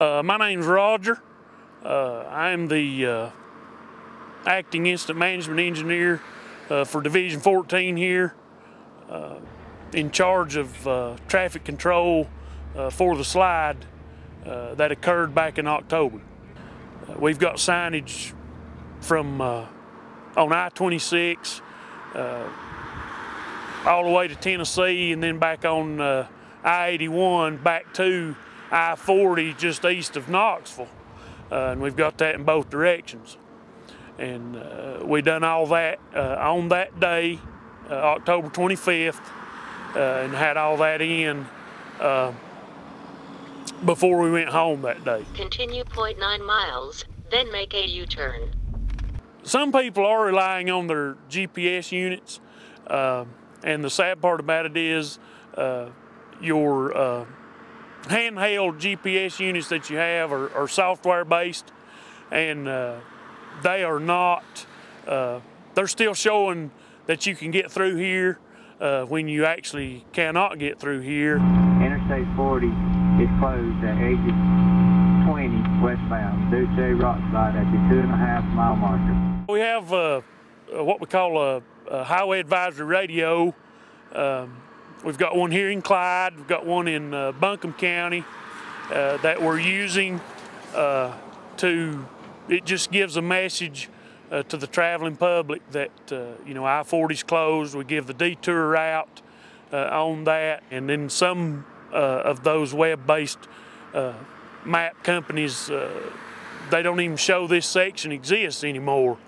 My name's Roger. I'm the acting incident management engineer for Division 14 here, in charge of traffic control for the slide that occurred back in October. We've got signage from on I-26 all the way to Tennessee, and then back on I-81 back to I-40 just east of Knoxville, and we've got that in both directions. And we done all that on that day, October 25th, and had all that in before we went home that day. Continue 0.9 miles, then make a U-turn. Some people are relying on their GPS units, and the sad part about it is your handheld GPS units that you have are software based, and they are not, they're still showing that you can get through here when you actually cannot get through here. Interstate 40 is closed at exit 20 westbound due to a rock slide at the 2.5 mile marker. We have what we call a Highway Advisory Radio. We've got one here in Clyde, we've got one in Buncombe County that we're using it just gives a message to the traveling public that, you know, I-40's closed. We give the detour route on that. And then some of those web-based map companies, they don't even show this section exists anymore.